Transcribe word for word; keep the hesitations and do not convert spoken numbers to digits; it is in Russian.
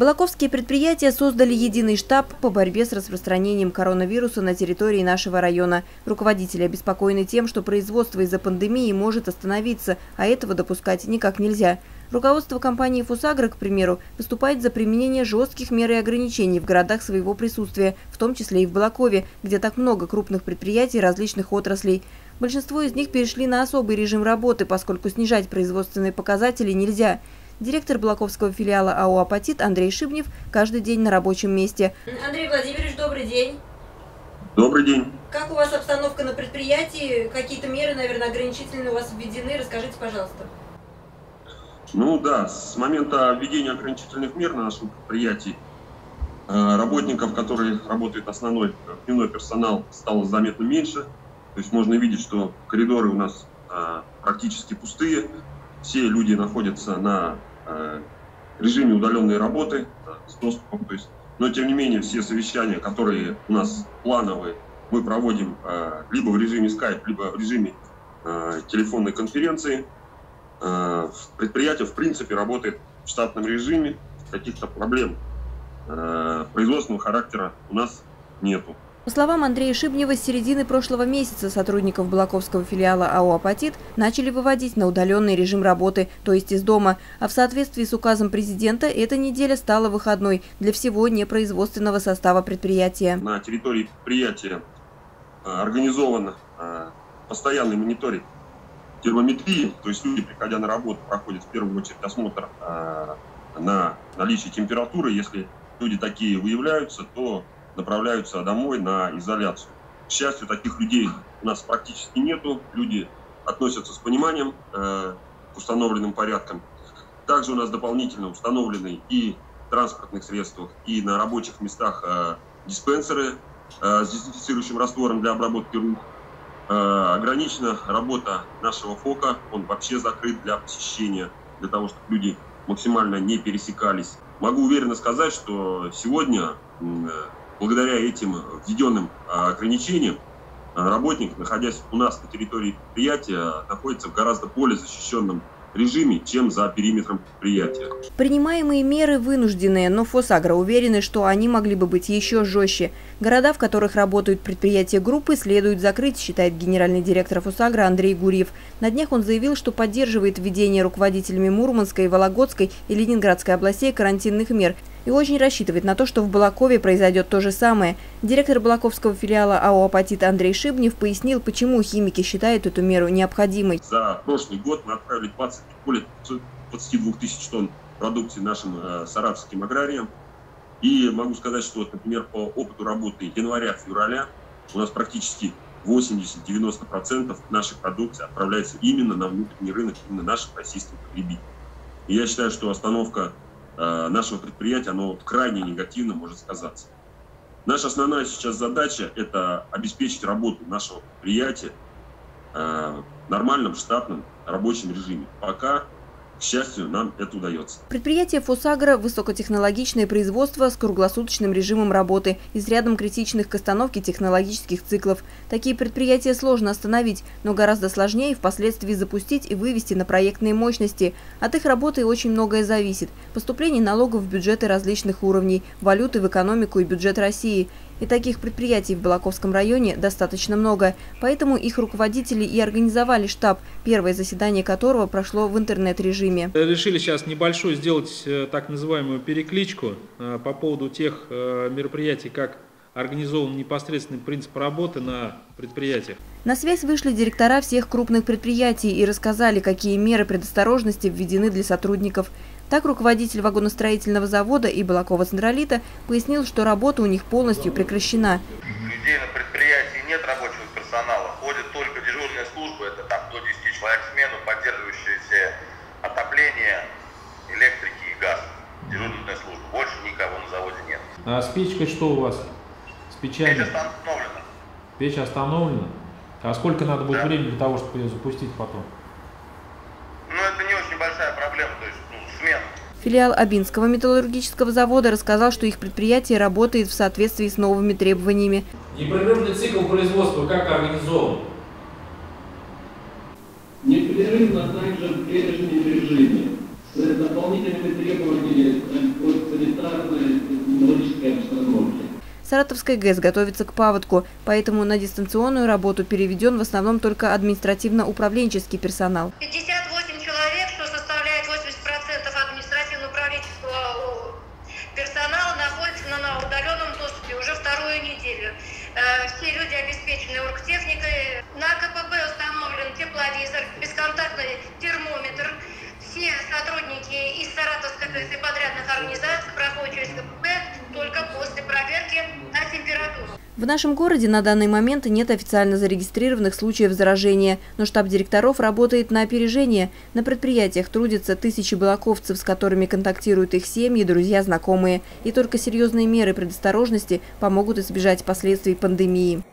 Балаковские предприятия создали единый штаб по борьбе с распространением коронавируса на территории нашего района. Руководители обеспокоены тем, что производство из-за пандемии может остановиться, а этого допускать никак нельзя. Руководство компании «ФосАгро», к примеру, выступает за применение жестких мер и ограничений в городах своего присутствия, в том числе и в Балакове, где так много крупных предприятий различных отраслей. Большинство из них перешли на особый режим работы, поскольку снижать производственные показатели нельзя. Директор балаковского филиала а о «Апатит» Андрей Шибнев каждый день на рабочем месте. Андрей Владимирович, добрый день. Добрый день. Как у вас обстановка на предприятии? Какие-то меры, наверное, ограничительные у вас введены? Расскажите, пожалуйста. Ну да, с момента введения ограничительных мер на нашем предприятии работников, которые работают основной дневной персонал, стало заметно меньше. То есть можно видеть, что коридоры у нас практически пустые. Все люди находятся на режиме удаленной работы с доступом. То есть, но тем не менее все совещания, которые у нас плановые, мы проводим либо в режиме Skype, либо в режиме телефонной конференции. Предприятие, в принципе, работает в штатном режиме, каких-то проблем производственного характера у нас нету. По словам Андрея Шибнева, с середины прошлого месяца сотрудников балаковского филиала а о «Апатит» начали выводить на удаленный режим работы, то есть из дома. А в соответствии с указом президента, эта неделя стала выходной для всего непроизводственного состава предприятия. На территории предприятия организован постоянный мониторинг термометрии, то есть люди, приходя на работу, проходят в первую очередь осмотр э, на наличие температуры. Если люди такие выявляются, то направляются домой на изоляцию. К счастью, таких людей у нас практически нету. Люди относятся с пониманием э, к установленным порядкам. Также у нас дополнительно установлены и в транспортных средствах, и на рабочих местах э, диспенсеры э, с дезинфицирующим раствором для обработки рук. Ограничена работа нашего ФОКа, он вообще закрыт для посещения, для того, чтобы люди максимально не пересекались. Могу уверенно сказать, что сегодня, благодаря этим введенным ограничениям, работник, находясь у нас на территории предприятия, находится в гораздо более защищенном режиме, чем за периметром предприятия. Принимаемые меры вынужденные, но «ФосАгро» уверены, что они могли бы быть еще жестче. Города, в которых работают предприятия группы, следует закрыть, считает генеральный директор «ФосАгро» Андрей Гурьев. На днях он заявил, что поддерживает введение руководителями Мурманской, Вологодской и Ленинградской областей карантинных мер и очень рассчитывает на то, что в Балакове произойдет то же самое. Директор балаковского филиала а о «Апатит» Андрей Шибнев пояснил, почему химики считают эту меру необходимой. За прошлый год мы отправили двадцать, более двадцати двух тысяч тонн продукции нашим э, саратовским аграриям. И могу сказать, что, вот, например, по опыту работы января-февраля у нас практически восемьдесят-девяносто процентов нашей продукции отправляется именно на внутренний рынок, именно нашим российским потребителям. И я считаю, что остановка нашего предприятия, оно крайне негативно может сказаться. Наша основная сейчас задача – это обеспечить работу нашего предприятия в нормальном штатном рабочем режиме. Пока, к счастью, нам это удается. Предприятие «ФосАгро» – высокотехнологичное производство с круглосуточным режимом работы и с рядом критичных к остановке технологических циклов. Такие предприятия сложно остановить, но гораздо сложнее впоследствии запустить и вывести на проектные мощности. От их работы очень многое зависит – поступление налогов в бюджеты различных уровней, валюты в экономику и бюджет России. И таких предприятий в Балаковском районе достаточно много. Поэтому их руководители и организовали штаб, первое заседание которого прошло в интернет-режиме. Решили сейчас небольшую сделать так называемую перекличку по поводу тех мероприятий, как организован непосредственный принцип работы на предприятиях. На связь вышли директора всех крупных предприятий и рассказали, какие меры предосторожности введены для сотрудников. Так, руководитель вагоностроительного завода и Балакова Центролита пояснил, что работа у них полностью прекращена. Людей на предприятии нет, рабочего персонала. Ходят только дежурные службы, это там до десяти человек в смену, поддерживающиеся отопление, электрики и газ. Дежурная служба. Больше никого на заводе нет. А с печкой что у вас? С печами? Печь остановлена. Печь остановлена? А сколько надо будет да. времени для того, чтобы ее запустить потом? Ну, это не очень большая проблема, то есть, ну, смена. Филиал Абинского металлургического завода рассказал, что их предприятие работает в соответствии с новыми требованиями. Непрерывный цикл производства как организован? Непрерывно также в прежнем режиме. С дополнительными требованиями от Саратовская ГЭС готовится к паводку, поэтому на дистанционную работу переведен в основном только административно-управленческий персонал. пятьдесят восемь человек, что составляет восемьдесят процентов административно-управленческого персонала, находится на удаленном доступе уже вторую неделю. Все люди обеспечены оргтехникой. На КПП установлен тепловизор, бесконтактный термометр. Все сотрудники из Саратовской ГЭС и подрядных организаций проходят через КПП только после проверки на температуру. В нашем городе на данный момент нет официально зарегистрированных случаев заражения, но штаб директоров работает на опережение. На предприятиях трудятся тысячи балаковцев, с которыми контактируют их семьи, друзья, знакомые. И только серьезные меры предосторожности помогут избежать последствий пандемии.